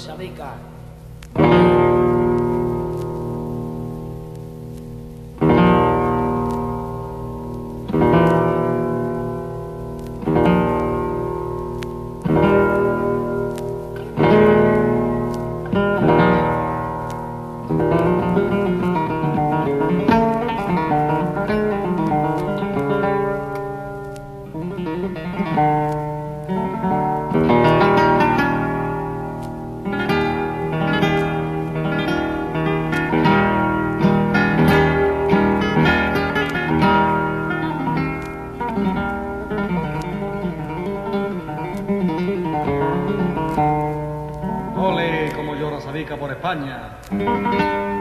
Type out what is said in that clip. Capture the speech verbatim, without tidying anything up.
Sabicas. Ole, como llora Sabicas por España.